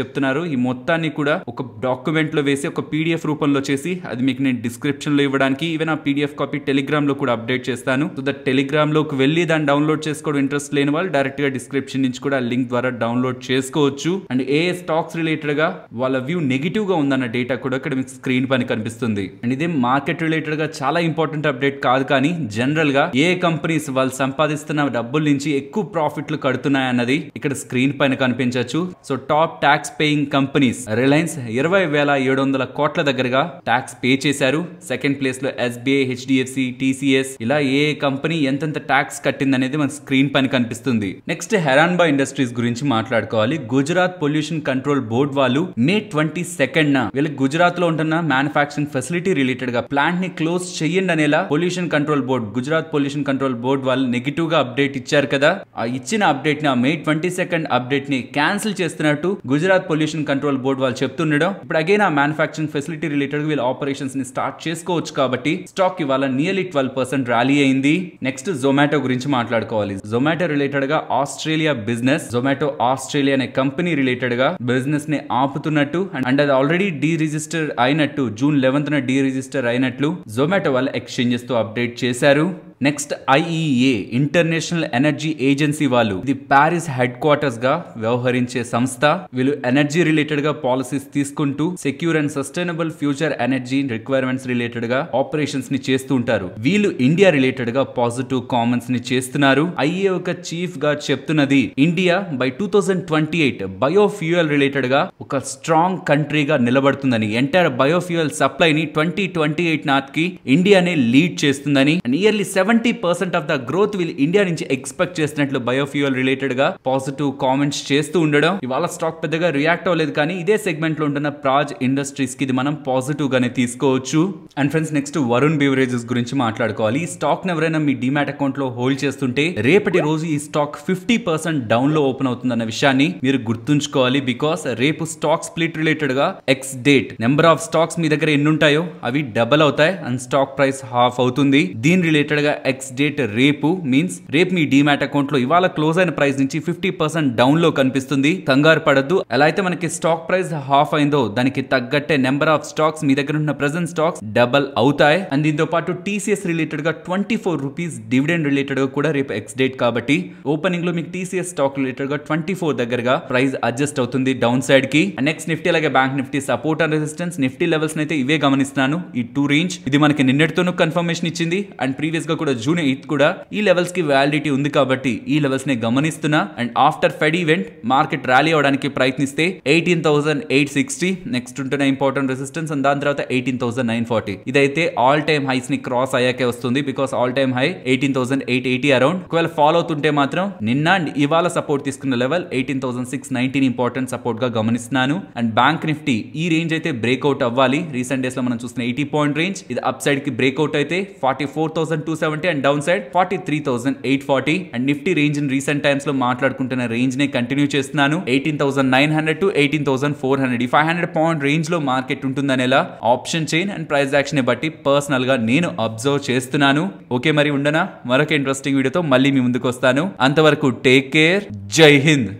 చెప్తున్నారు ఈ మొత్తాన్ని కూడా ఒక డాక్యుమెంట్ లో వేసి ఒక పీడిఎఫ్ రూపంలో చేసి అది మీకు నేను డిస్క్రిప్షన్ లో ఇవ్వడానికి ఈవెన్ ఆ పీడిఎఫ్ కాపీ టెలిగ్రామ్ లో కూడా అప్డేట్ చేస్తాను. సో దట్ టెలిగ్రామ్ లోకి వెళ్ళి దాన్ని డౌన్లోడ్ చేసుకోవడం ఇంట్రెస్ట్ లేని వాళ్ళు డైరెక్ట్ గా డిస్క్రిప్షన్ నుంచి కూడా లింక్ ద్వారా డౌన్లోడ్ చేసుకోవచ్చు. అండ్ ఏ స్టాక్స్ రిలేటెడ్ గా వాళ్ళ వ్యూ నెగిటివ్ గా ఉందన్న డేటా కూడా ఇక్కడ మీకు స్క్రీన్ పైన కనిపిస్తుంది. అండ్ ఇదే మార్కెట్ రిలేటెడ్ గా చాలా ఇంపార్టెంట్ అప్డేట్ కాదు కానీ జనరల్ గా ఏ కంపెనీస్ వాళ్ళు సంపాదిస్తున్న డబ్బుల నుంచి ఎక్కువ ప్రాఫిట్లు కడుతున్నాయి అన్నది ఇక్కడ స్క్రీన్ పైన కనిపించవచ్చు. So top tax paying companies Reliance ఇరవై వేల ఏడు వందల కోట్ల దగ్గరగా ట్యాక్స్ పే చేశారు. సెకండ్ ప్లేస్ లో ఎస్బీఐ, హెచ్డిఎఫ్సి, టీసీఎస్ ఇలా ఏ కంపెనీ ఎంతెంత ట్యాక్స్ కట్టింది అనేది మన స్క్రీన్ పైన కనిపిస్తుంది. నెక్స్ట్ హెరాన్బా ఇండస్ట్రీస్ గురించి మాట్లాడుకోవాలి. గుజరాత్ పొల్యూషన్ కంట్రోల్ బోర్డ్ వాళ్ళు మే ట్వంటీ సెకండ్ వీళ్ళు గుజరాత్ లో ఉంటున్న మ్యానుఫాక్చరింగ్ ఫెసిలిటీ రిలేటెడ్ గా ప్లాంట్ ని క్లోజ్ చేయండి అనేలా pollution control board Gujarat pollution control board వాళ్ళు నెగిటివ్ గా అప్డేట్ ఇచ్చారు కదా. ఆ ఇచ్చిన అప్డేట్ ని మే ట్వంటీ సెకండ్ అప్డేట్ ని క్యాన్సిల్ చేస్తున్నట్టు గుజరాత్ పొల్యూషన్ కంట్రోల్ బోర్డ్ వాళ్ళు చెప్తుండడం ఇప్పుడు అగైన్ ఆ మ్యానుఫాక్చరింగ్ ఫెసిలిటీ రిలేటెడ్ వీళ్ళ ఆపరేషన్స్ ని స్టార్ట్ చేసుకోవచ్చు కాబట్టి స్టాక్ ఇవాళ నియర్లీ ట్వెల్వ్ పర్సెంట్ ర్యాలీ అయింది. నెక్స్ట్ జొమాటో గురించి మాట్లాడుకోవాలి. జొమాటో రిలేటెడ్ గా ఆస్ట్రేలియా బిజినెస్ జొమాటో ఆస్ట్రేలియా అనే కంపెనీ రిలేటెడ్ గా బిజినెస్ ని ఆపుతున్నట్టు అండ్ అది ఆల్రెడీ డీ రిజిస్టర్ అయినట్టు జూన్ లెవెన్త్ న డీ రిజిస్టర్ అయినట్లు జొమాటో వాళ్ళ ఎక్స్చేంజెస్ తో అప్డేట్ చేశారు. Next IEA International energy agency వాళ్ళు ఇది ప్యారిస్ హెడ్ క్వార్టర్స్ గా వ్యవహరించే సంస్థ. వీళ్ళు ఎనర్జీ రిలేటెడ్ గా పాలసీస్ తీసుకుంటూ secure and sustainable future energy requirements related గా ఆపరేషన్స్ ని చేస్తూ ఉంటారు. వీళ్ళు ఇండియా రిలేటెడ్ గా పాజిటివ్ కామెంట్స్ ని చేస్తున్నారు. ఐఈఏ ఒక చీఫ్ గా చెప్తున్నది India by two thousand twenty eight biofuel related గా ఒక స్ట్రాంగ్ కంట్రీగా నిలబడుతుందని ఎంటైర్ బయోఫ్యూయల్ సప్లై ని ట్వంటీ ట్వంటీ ఎయిట్ నాటికి ఇండియానే లీడ్ చేస్తుందని nearly seven seventy percent of the growth వీళ్ళు ఇండియా నుంచి ఎక్స్పెక్ట్ చేసినట్లు బయోఫ్యూయల్ రిలేటెడ్ గా పాజిటివ్ కామెంట్స్ చేస్తూ ఉండడం ఇవాళ స్టాక్ పెద్దగా రియాక్ట్ అవ్వలేదు కానీ ఇదే సెగ్మెంట్ లో ఉంటున్న ప్రాజ్ ఇండస్ట్రీస్ కి ఇది మనం పాజిటివ్ గానే తీసుకోవచ్చు. And friends next Varun beverages గురించి మాట్లాడుకోవాలి. ఈ స్టాక్ ఎవరైనా మీ డిమాట్ అకౌంట్ లో హోల్డ్ చేస్తుంటే రేపటి రోజు ఈ స్టాక్ ఫిఫ్టీ పర్సెంట్ డౌన్ లో ఓపెన్ అవుతుందన్న విషయాన్ని మీరు గుర్తుంచుకోవాలి. బికాస్ రేపు స్టాక్ స్ప్లిట్ రిలేటెడ్ గా ex date number of stocks మీ దగ్గర ఎన్ని ఉంటాయో అవి డబల్ అవుతాయి అండ్ స్టాక్ ప్రైస్ హాఫ్ అవుతుంది. దీని రిలేటెడ్ గా ఎక్స్ డేట్ రేపు మీన్స్ రేపు మీ డిమాట్ అకౌంట్ లో ఇవాళ క్లోజ్ అయిన ప్రైస్ నుంచి ఫిఫ్టీ పర్సెంట్ డౌన్ లో కనిపిస్తుంది. కంగారు పడద్దు. ఎలా అయితే మనకి స్టాక్ ప్రైస్ హాఫ్ అయిందో దానికి తగ్గట్టే నెంబర్ ఆఫ్ స్టాక్స్ మీ దగ్గర ఉన్న ప్రెసెంట్ స్టాక్స్ డబల్ అవుతాయి. అండ్ దీంతో పాటు టీసీఎస్ రిలేటెడ్ గా twenty four rupees dividend related గా కూడా రేపు ఎక్స్ డేట్ కాబట్టి ఓపెనింగ్ లో మీకు టీసీఎస్ స్టాక్ రిలేటెడ్ గా ట్వంటీ ఫోర్ దగ్గరగా ప్రైస్ అడ్జస్ట్ అవుతుంది డౌన్ సైడ్ కి. నెక్స్ట్ నిఫ్టీ అలాగే bank Nifty support and resistance Nifty levels అయితే ఇవే గమనిస్తున్నాను. ఈ టూ రేంజ్ ఇది మనకి నిన్నటితోనూ కన్ఫర్మేషన్ ఇచ్చింది అండ్ ప్రీవియస్ గా జూన్ ఎయిత్ కూడా ఈ లెవెల్స్ కి వ్యాలిడిటీ ఉంది కాబట్టి ఈ లెవెల్స్ ని గమనిస్తున్నా. And after Fed event market rally అవడానికి ప్రయత్నిస్తే eighteen thousand eight sixty, next ఉంటున్న ఇంపార్టెంట్ రెసిస్టెన్స్ అండ్ దాని తర్వాత ఎయిటీన్ థౌసండ్ నైన్ ఫార్టీ. ఇదైతే ఆల్ టైమ్ హైస్ ని క్రాస్ అయ్యాకే వస్తుంది because all time high eighteen thousand eight eighty around. ఒకవేళ ఫాలో అవుతుంటే మాత్రం నిన్న అండ్ ఇవాళ సపోర్ట్ తీసుకున్న level eighteen thousand six nineteen important support గా గమనిస్తున్నాను. అండ్ బ్యాంక్ నిఫ్టీ ఈ రేంజ్ అయితే బ్రేక్అవుట్ అవ్వాలి. రీసెంట్ డేస్ లో మనం చూసిన ఎయిటీ పాయింట్ రేంజ్ ఇది అప్ సైడ్ కి బ్రేక్అవుట్ అయితే forty four thousand two seventy and downside forty three thousand eight forty. And Nifty range recent times లో మాట్లాడుకుంటున్న రేంజ్ నే కంటిన్యూ చేస్తున్నాను. Eighteen thousand nine hundred to eighteen thousand four hundred ఈ ఫైవ్ హండ్రెడ్ పాయింట్ రేంజ్ లో మార్కెట్ ఉంటుందనేలా option chain and price action బట్టి పర్సనల్ గా నేను అబ్జర్వ్ చేస్తున్నాను. ఓకే మరి ఉండనా, మరొక ఇంట్రెస్టింగ్ వీడియోతో మళ్ళీ మీ ముందుకు వస్తాను. అంతవరకు టేక్ కేర్, జై హింద్.